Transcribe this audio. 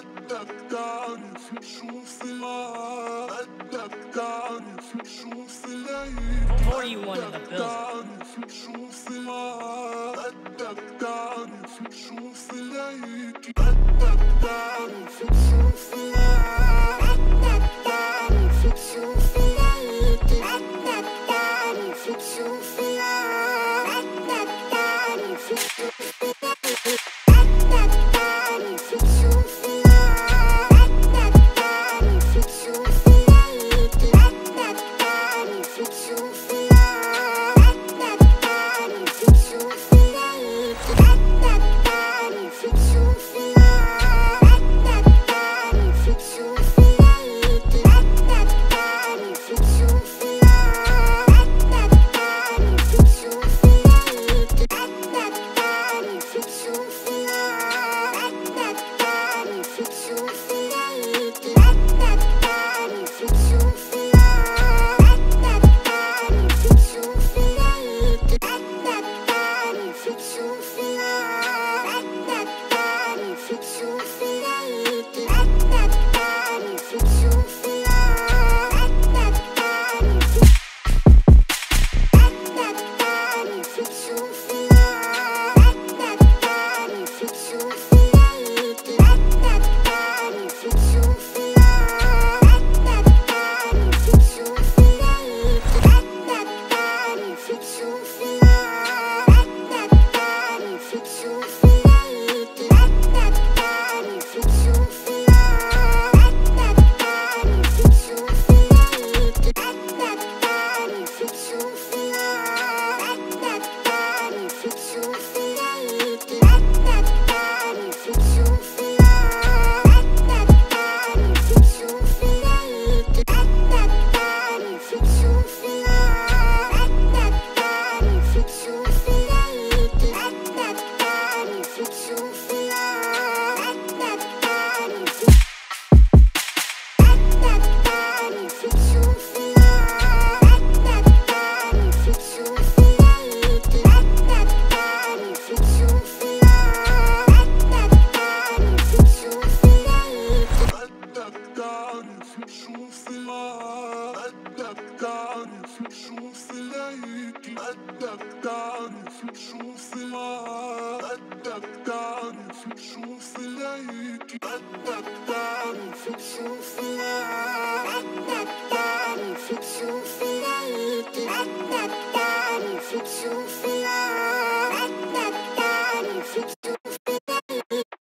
قدك تعرف شوف العالم قدك تعرف شوف العيد قدك تعرف شوف العالم قدك تعرف شوف العيد قدك تعرف شوف العالم قدك تعرف شوف العيد قدك تعرف شوف العالم قدك تعرف شوف العيد شوف